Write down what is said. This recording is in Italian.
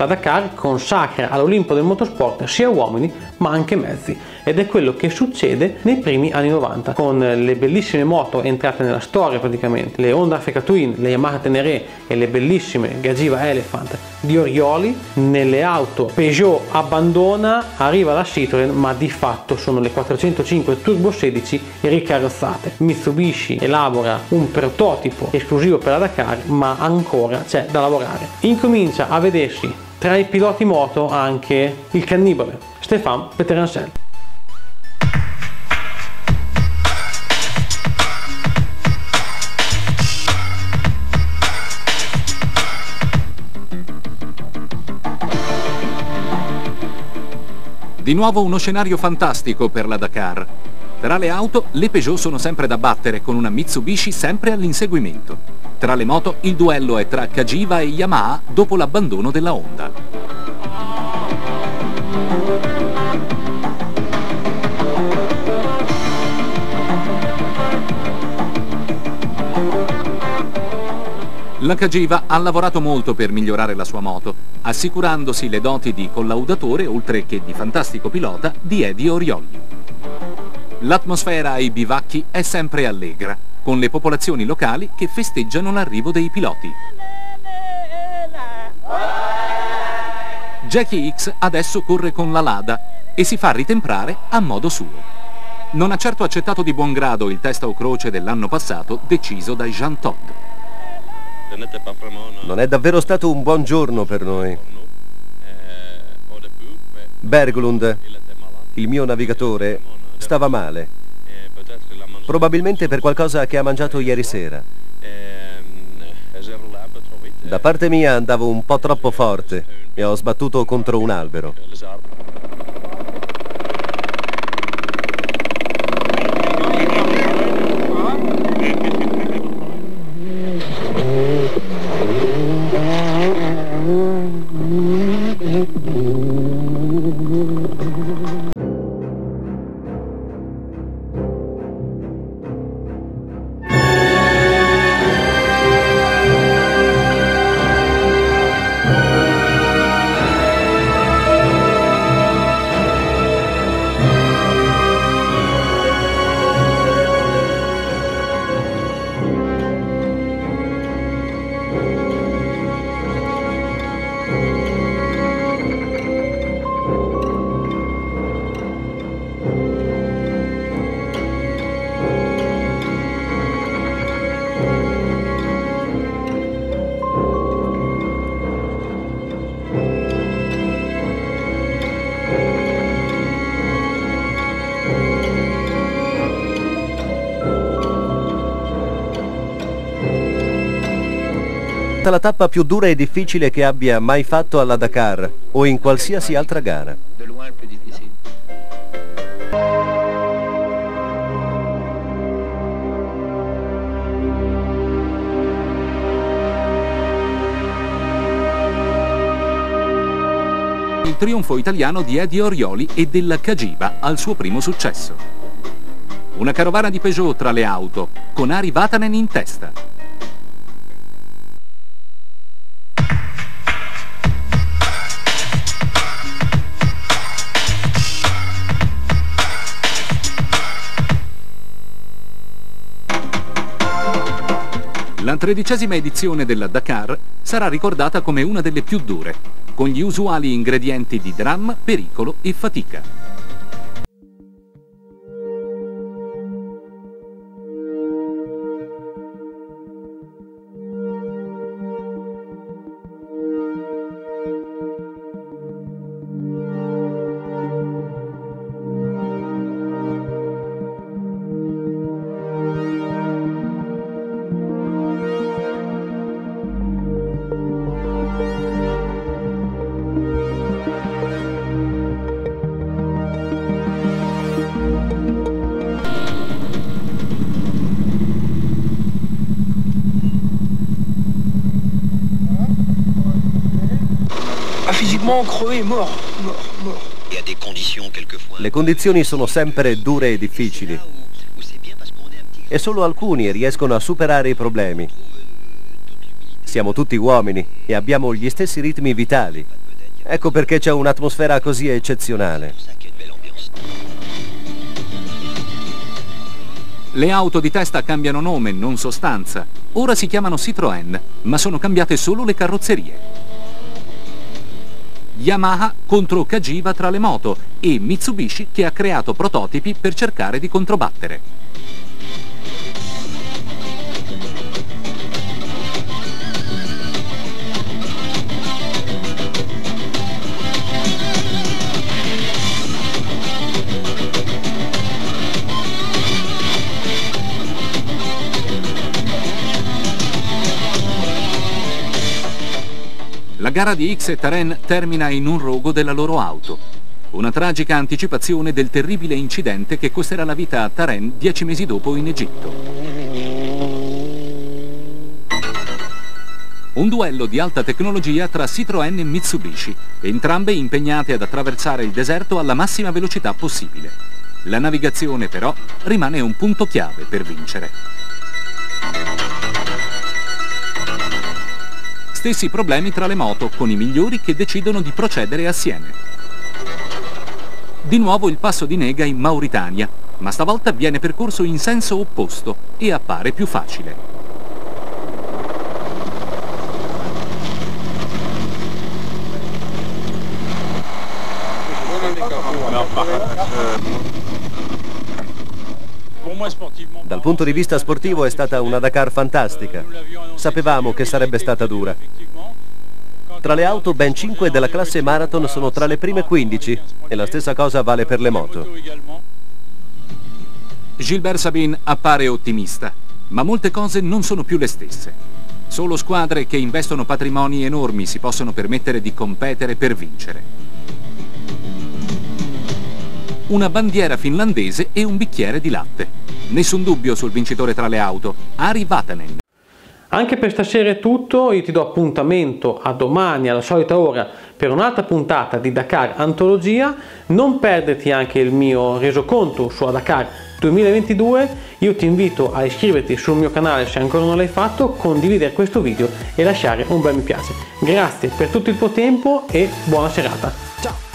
La Dakar consacra all'Olimpo del motorsport sia uomini ma anche mezzi, ed è quello che succede nei primi anni 90 con le bellissime moto entrate nella storia praticamente, le Honda Africa Twin, le Yamaha Tenere e le bellissime Cagiva Elefant di Orioli. Nelle auto Peugeot abbandona, arriva la Citroën, ma di fatto sono le 405 Turbo 16 ricarrozzate. Mitsubishi elabora un prototipo esclusivo per la Dakar, ma ancora c'è da lavorare. Incomincia a vedersi tra i piloti moto anche il cannibale Stéphane Peterencel. Di nuovo uno scenario fantastico per la Dakar. Tra le auto, le Peugeot sono sempre da battere, con una Mitsubishi sempre all'inseguimento. Tra le moto, il duello è tra Cagiva e Yamaha dopo l'abbandono della Honda. La Cagiva ha lavorato molto per migliorare la sua moto, assicurandosi le doti di collaudatore, oltre che di fantastico pilota, di Edi Orioli. L'atmosfera ai bivacchi è sempre allegra, con le popolazioni locali che festeggiano l'arrivo dei piloti. Jacky Ickx adesso corre con la Lada e si fa ritemprare a modo suo. Non ha certo accettato di buon grado il testa o croce dell'anno passato deciso dai Jean Todt. Non è davvero stato un buon giorno per noi. Berglund, il mio navigatore, stava male, probabilmente per qualcosa che ha mangiato ieri sera. Da parte mia andavo un po' troppo forte e ho sbattuto contro un albero. La tappa più dura e difficile che abbia mai fatto alla Dakar o in qualsiasi altra gara. Il trionfo italiano di Edi Orioli e della Cagiva al suo primo successo. Una carovana di Peugeot tra le auto, con Ari Vatanen in testa. La 13ª edizione della Dakar sarà ricordata come una delle più dure, con gli usuali ingredienti di dramma, pericolo e fatica. Le condizioni sono sempre dure e difficili e solo alcuni riescono a superare i problemi. Siamo tutti uomini e abbiamo gli stessi ritmi vitali, Ecco perché c'è un'atmosfera così eccezionale. Le auto di testa cambiano nome, non sostanza. Ora si chiamano Citroën, ma sono cambiate solo le carrozzerie. Yamaha contro Cagiva tra le moto e Mitsubishi che ha creato prototipi per cercare di controbattere. La gara di Ickx e Taren termina in un rogo della loro auto. Una tragica anticipazione del terribile incidente che costerà la vita a Taren 10 mesi dopo in Egitto. Un duello di alta tecnologia tra Citroën e Mitsubishi, entrambe impegnate ad attraversare il deserto alla massima velocità possibile. La navigazione però rimane un punto chiave per vincere. Stessi problemi tra le moto, con i migliori che decidono di procedere assieme. Di nuovo il passo di Nega in Mauritania, ma stavolta viene percorso in senso opposto e appare più facile. Dal punto di vista sportivo è stata una Dakar fantastica. Sapevamo che sarebbe stata dura. Tra le auto ben 5 della classe Marathon sono tra le prime 15 e la stessa cosa vale per le moto. Gilbert Sabine appare ottimista, ma molte cose non sono più le stesse. Solo squadre che investono patrimoni enormi si possono permettere di competere per vincere. Una bandiera finlandese e un bicchiere di latte. Nessun dubbio sul vincitore tra le auto, Ari Vatanen. Anche per stasera è tutto, io ti do appuntamento a domani alla solita ora per un'altra puntata di Dakar Antologia. Non perderti anche il mio resoconto su Dakar 2022, io ti invito a iscriverti sul mio canale se ancora non l'hai fatto, condividere questo video e lasciare un bel mi piace. Grazie per tutto il tuo tempo e buona serata, ciao!